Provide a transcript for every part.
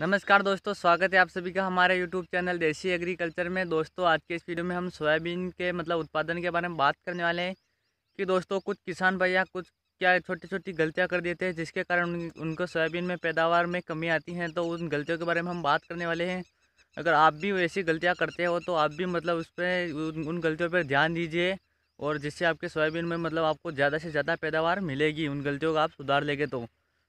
नमस्कार दोस्तों, स्वागत है आप सभी का हमारे YouTube चैनल देसी एग्रीकल्चर में। दोस्तों आज के इस वीडियो में हम सोयाबीन के उत्पादन के बारे में बात करने वाले हैं कि दोस्तों कुछ किसान भैया क्या छोटी छोटी गलतियां कर देते हैं जिसके कारण उनको सोयाबीन में पैदावार में कमी आती है। तो उन गलतियों के बारे में हम बात करने वाले हैं। अगर आप भी वैसी गलतियाँ करते हो तो आप भी उस पर उन गलतियों पर ध्यान दीजिए और जिससे आपके सोयाबीन में आपको ज़्यादा से ज़्यादा पैदावार मिलेगी। उन गलतियों का आप सुधार लेंगे।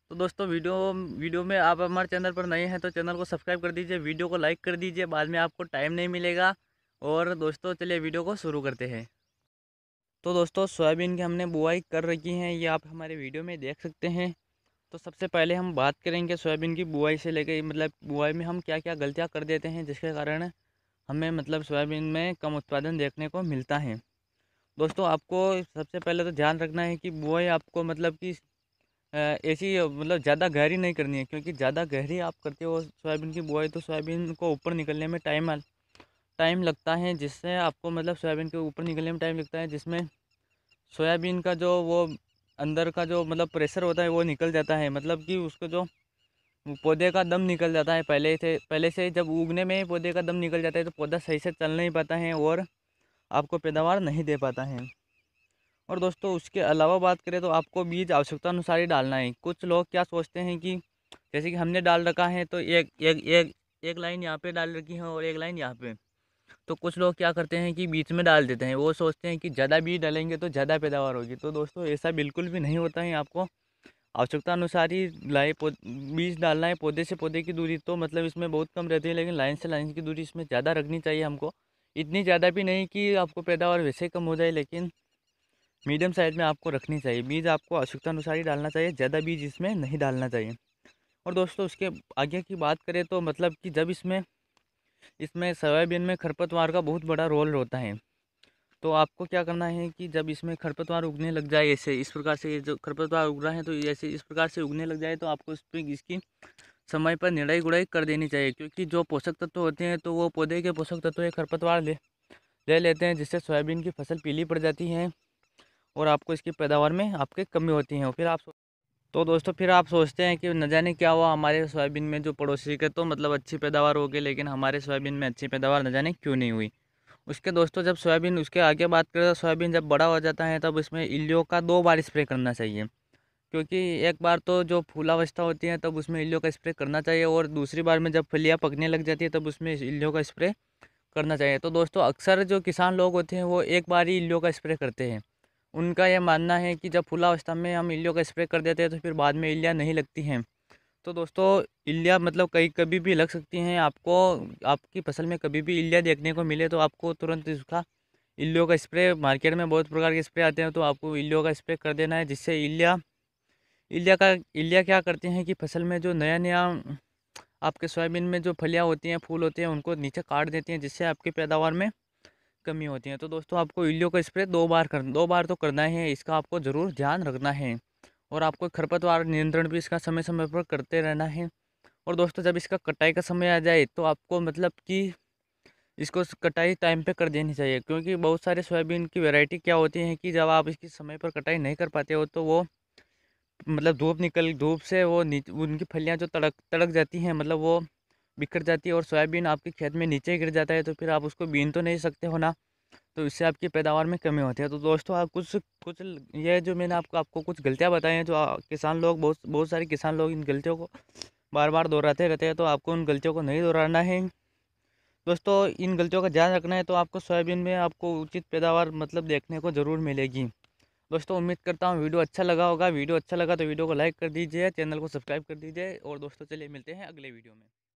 तो दोस्तों वीडियो में आप हमारे चैनल पर नए हैं तो चैनल को सब्सक्राइब कर दीजिए, वीडियो को लाइक कर दीजिए, बाद में आपको टाइम नहीं मिलेगा। और दोस्तों चलिए वीडियो को शुरू करते हैं। तो दोस्तों सोयाबीन की हमने बुआई कर रखी है, ये आप हमारे वीडियो में देख सकते हैं। तो सबसे पहले हम बात करेंगे सोयाबीन की बुआई से लेकर बुआई में हम क्या क्या गलतियाँ कर देते हैं जिसके कारण हमें सोयाबीन में कम उत्पादन देखने को मिलता है। दोस्तों आपको सबसे पहले तो ध्यान रखना है कि बुआई आपको कि ऐसी ज़्यादा गहरी नहीं करनी है, क्योंकि ज़्यादा गहरी आप करते हो सोयाबीन की बुआई तो सोयाबीन को ऊपर निकलने में टाइम लगता है, जिससे आपको सोयाबीन के ऊपर निकलने में टाइम लगता है, जिसमें सोयाबीन का वो अंदर का प्रेशर होता है वो निकल जाता है। कि उसको पौधे का दम निकल जाता है पहले से जब उगने में पौधे का दम निकल जाता है तो पौधा सही से चल नहीं पाता है और आपको पैदावार नहीं दे पाता है। और दोस्तों उसके अलावा बात करें तो आपको बीज आवश्यकता अनुसार ही डालना है। कुछ लोग क्या सोचते हैं कि जैसे कि हमने डाल रखा है तो एक लाइन यहाँ पे डाल रखी है और एक लाइन यहाँ पे, तो कुछ लोग क्या करते हैं कि बीच में डाल देते हैं। वो सोचते हैं कि ज़्यादा बीज डालेंगे तो ज़्यादा पैदावार होगी। तो दोस्तों ऐसा बिल्कुल भी नहीं होता है। आपको आवश्यकता अनुसार ही बीज डालना है। पौधे से पौधे की दूरी तो इसमें बहुत कम रहती है, लेकिन लाइन से लाइन की दूरी इसमें ज़्यादा रखनी चाहिए हमको। इतनी ज़्यादा भी नहीं कि आपको पैदावार वैसे कम हो जाए, लेकिन मीडियम साइज में आपको रखनी चाहिए। बीज आपको आवश्यकता अनुसार ही डालना चाहिए, ज़्यादा बीज इसमें नहीं डालना चाहिए। और दोस्तों उसके आगे की बात करें तो कि जब इसमें सोयाबीन में खरपतवार का बहुत बड़ा रोल होता है, तो आपको क्या करना है कि जब इसमें खरपतवार उगने लग जाए, ऐसे इस प्रकार से जो खरपतवार उग रहा है तो ऐसे इस प्रकार से उगने लग जाए तो आपको इसकी समय पर निराई गुड़ाई कर देनी चाहिए, क्योंकि जो पोषक तत्व होते हैं तो वो पौधे के पोषक तत्व ये खरपतवार ले लेते हैं, जिससे सोयाबीन की फसल पीली पड़ जाती है और आपको इसकी पैदावार में आपके कमी होती है। और फिर आप सोचते हैं कि न जाने क्या हुआ हमारे सोयाबीन में, जो पड़ोसी के तो अच्छी पैदावार हो गई, लेकिन हमारे सोयाबीन में अच्छी पैदावार न जाने क्यों नहीं हुई। उसके दोस्तों जब सोयाबीन उसके आगे बात करें तो सोयाबीन जब बड़ा हो जाता है तब उसमें इल्लियो का 2 बार स्प्रे करना चाहिए, क्योंकि एक बार तो जो फूलावस्था होती है तब उसमें इल्लियो का स्प्रे करना चाहिए और दूसरी बार में जब फलियाँ पकने लग जाती है तब उसमें इल्लियो का स्प्रे करना चाहिए। तो दोस्तों अक्सर जो किसान लोग होते हैं वो एक बार ही इल्लियो का स्प्रे करते हैं। उनका यह मानना है कि जब फूलावस्था में हम इल्लियो का स्प्रे कर देते हैं तो फिर बाद में इल्लियाँ नहीं लगती हैं। तो दोस्तों इल्लियाँ कभी भी लग सकती हैं। आपको आपकी फसल में कभी भी इल्लियाँ देखने को मिले तो आपको तुरंत इसका इल्लियो का स्प्रे, मार्केट में बहुत प्रकार के स्प्रे आते हैं, तो आपको इल्लियो का स्प्रे कर देना है, जिससे इल्लिया क्या करते हैं कि फसल में जो नया आपके सोयाबीन में जो फलियाँ होती हैं, फूल होते हैं, उनको नीचे काट देती हैं, जिससे आपकी पैदावार में कमी होती है। तो दोस्तों आपको इल्लियो का स्प्रे 2 बार तो करना है, इसका आपको ज़रूर ध्यान रखना है। और आपको खरपतवार नियंत्रण भी इसका समय समय पर करते रहना है। और दोस्तों जब इसका कटाई का समय आ जाए तो आपको कि इसको कटाई टाइम पे कर देनी चाहिए, क्योंकि बहुत सारे सोयाबीन की वैरायटी क्या होती है कि जब आप इसकी समय पर कटाई नहीं कर पाते हो तो वो धूप से वो उनकी फलियाँ जो तड़क जाती हैं, वो बिखर जाती है और सोयाबीन आपके खेत में नीचे गिर जाता है, तो फिर आप उसको बीन तो नहीं सकते हो ना, तो इससे आपकी पैदावार में कमी होती है। तो दोस्तों आप कुछ ये जो मैंने आपको कुछ गलतियाँ बताई हैं, जो किसान लोग बहुत सारे किसान लोग इन गलतियों को बार बार दोहराते रहते हैं, तो आपको उन गलतियों को नहीं दोहराना है। दोस्तों इन गलतियों का ध्यान रखना है तो आपको सोयाबीन में आपको उचित पैदावार देखने को ज़रूर मिलेगी। दोस्तों उम्मीद करता हूँ वीडियो अच्छा लगा होगा। वीडियो अच्छा लगा तो वीडियो को लाइक कर दीजिए, चैनल को सब्सक्राइब कर दीजिए। और दोस्तों चलिए मिलते हैं अगले वीडियो में।